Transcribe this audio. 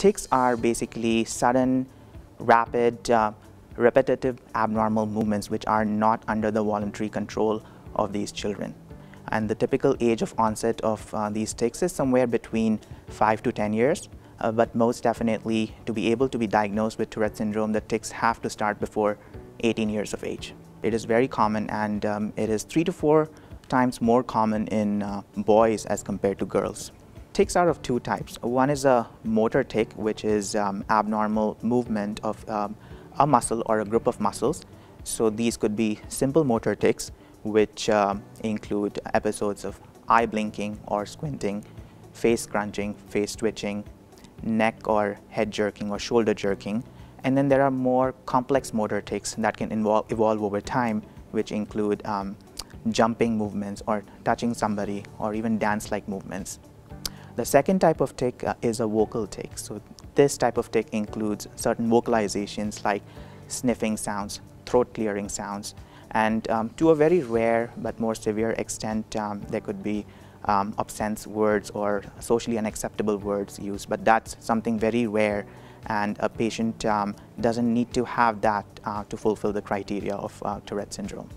Tics are basically sudden, rapid, repetitive abnormal movements which are not under the voluntary control of these children. And the typical age of onset of these tics is somewhere between 5 to 10 years. But most definitely, to be able to be diagnosed with Tourette's syndrome, the tics have to start before 18 years of age. It is very common, and it is 3 to 4 times more common in boys as compared to girls. Tics are of two types. One is a motor tic, which is abnormal movement of a muscle or a group of muscles. So these could be simple motor tics, which include episodes of eye blinking or squinting, face crunching, face twitching, neck or head jerking or shoulder jerking. And then there are more complex motor tics that can evolve over time, which include jumping movements or touching somebody or even dance-like movements. The second type of tic is a vocal tic. So this type of tic includes certain vocalizations like sniffing sounds, throat clearing sounds, and to a very rare but more severe extent, there could be obscene words or socially unacceptable words used, but that's something very rare, and a patient doesn't need to have that to fulfill the criteria of Tourette's syndrome.